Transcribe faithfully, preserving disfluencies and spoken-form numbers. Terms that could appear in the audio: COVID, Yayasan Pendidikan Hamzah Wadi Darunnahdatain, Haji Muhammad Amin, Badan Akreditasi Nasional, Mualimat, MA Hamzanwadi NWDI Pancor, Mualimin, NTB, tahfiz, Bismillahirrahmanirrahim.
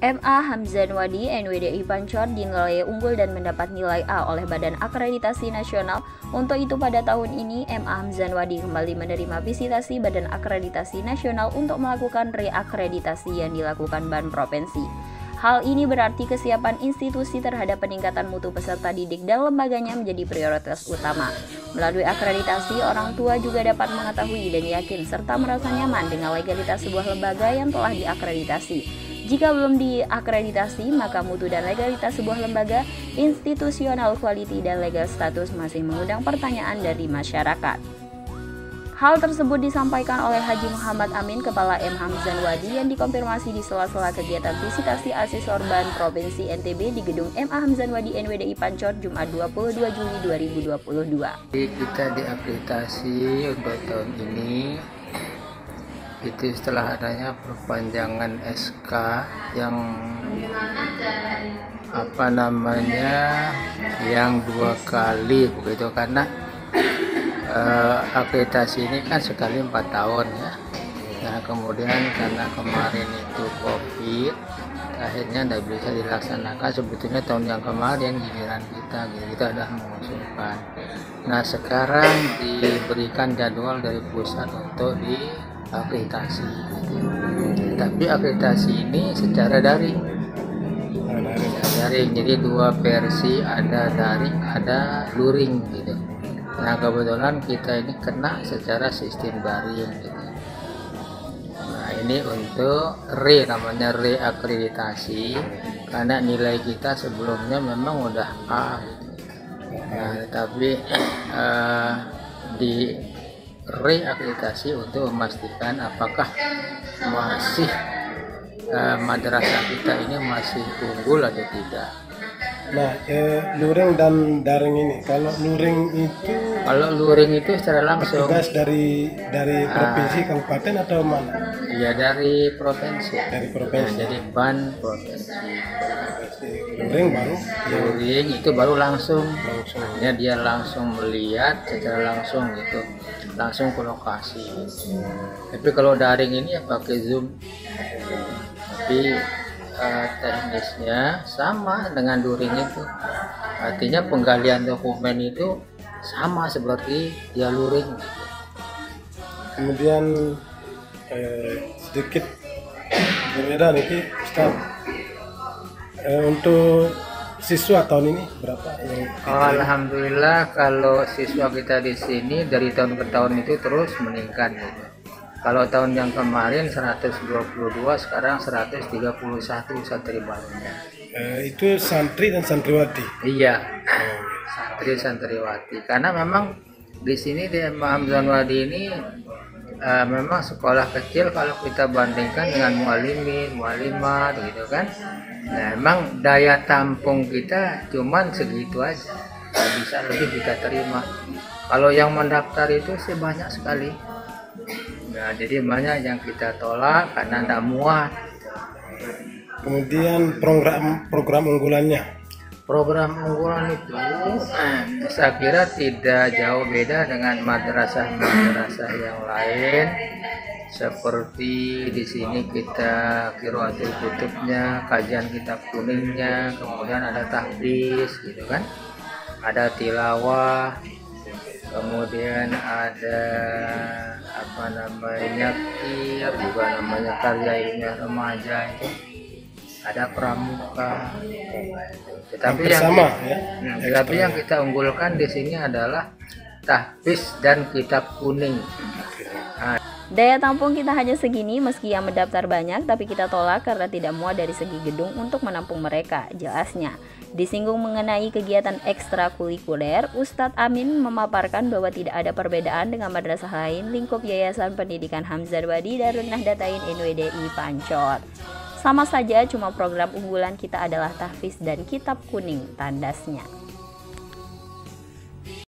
M A Hamzanwadi N W D I Pancor dinilai unggul dan mendapat nilai A oleh Badan Akreditasi Nasional. Untuk itu pada tahun ini M A Hamzanwadi kembali menerima visitasi Badan Akreditasi Nasional untuk melakukan reakreditasi yang dilakukan Ban Provinsi. Hal ini berarti kesiapan institusi terhadap peningkatan mutu peserta didik dan lembaganya menjadi prioritas utama. Melalui akreditasi, orang tua juga dapat mengetahui dan yakin serta merasa nyaman dengan legalitas sebuah lembaga yang telah diakreditasi. Jika belum diakreditasi, maka mutu dan legalitas sebuah lembaga, institutional quality dan legal status masih mengundang pertanyaan dari masyarakat. Hal tersebut disampaikan oleh Haji Muhammad Amin, Kepala M A Hamzanwadi, yang dikonfirmasi di sela-sela kegiatan visitasi asesor Ban Provinsi N T B di gedung M A Hamzanwadi N W D I Pancor, Jumat dua puluh dua Juli dua ribu dua puluh dua. Kita diakreditasi untuk tahun ini. Itu setelah adanya perpanjangan S K yang apa namanya yang dua kali begitu, karena eh, akreditasi ini kan sekali empat tahun ya. Nah kemudian karena kemarin itu COVID, akhirnya tidak bisa dilaksanakan. Sebetulnya tahun yang kemarin giliran kita, kita sudah mengusulkan. Nah sekarang diberikan jadwal dari pusat untuk di akreditasi, tapi akreditasi ini secara daring, daring jadi dua versi, ada daring ada luring gitu. Nah kebetulan kita ini kena secara sistem daring gitu. Nah ini untuk re namanya reakreditasi, karena nilai kita sebelumnya memang udah A gitu. Nah tapi uh, di reakreditasi untuk memastikan apakah masih eh, madrasah kita ini masih unggul atau tidak. Nah, eh, luring dan daring ini, kalau luring itu kalau luring itu secara langsung tugas dari dari provinsi, ah, kabupaten atau mana? Iya dari provinsi. Dari provinsi. Nah, jadi Ban Provinsi. Luring baru. Luring itu baru langsung. Langsung. Ya dia langsung melihat secara langsung gitu, langsung ke lokasi. Tapi kalau daring ini ya pakai Zoom. Tapi Uh, teknisnya sama dengan luring itu, artinya penggalian dokumen itu sama seperti dia luring. Kemudian eh, sedikit berbeda nih Ustaz, eh, untuk siswa tahun ini berapa yang kita... Alhamdulillah kalau siswa kita di sini dari tahun ke tahun itu terus meningkat gitu. Kalau tahun yang kemarin seratus dua puluh dua, sekarang seratus tiga puluh satu santri barunya. E, itu santri dan santriwati? Iya, oh. Santri santriwati. Karena memang di sini di M A Hamzanwadi ini e, memang sekolah kecil kalau kita bandingkan dengan mualimin, mualimat gitu kan. Nah, memang daya tampung kita cuman segitu aja. Nggak bisa lebih kita terima. Kalau yang mendaftar itu sih banyak sekali. Nah, jadi banyak yang kita tolak karena tidak muat. Kemudian program program unggulannya? Program unggulan itu eh, saya kira tidak jauh beda dengan madrasah-madrasah yang lain. Seperti di sini kita qiraatul kutubnya, kajian kitab kuningnya, kemudian ada tahfiz gitu kan. Ada tilawah. Kemudian ada apa namanya tiap juga namanya karya ilmiah remaja itu, ada pramuka. Tetapi yang, sama, yang, ya? Nah, tetapi yang kita unggulkan di sini adalah tahfiz dan kitab kuning. Nah, daya tampung kita hanya segini, meski yang mendaftar banyak, tapi kita tolak karena tidak muat dari segi gedung untuk menampung mereka, jelasnya. Disinggung mengenai kegiatan ekstrakurikuler, Ustadz Amin memaparkan bahwa tidak ada perbedaan dengan madrasah lain lingkup Yayasan Pendidikan Hamzah Wadi Darunnahdatain N W D I Pancor. Sama saja, cuma program unggulan kita adalah tahfiz dan kitab kuning, tandasnya.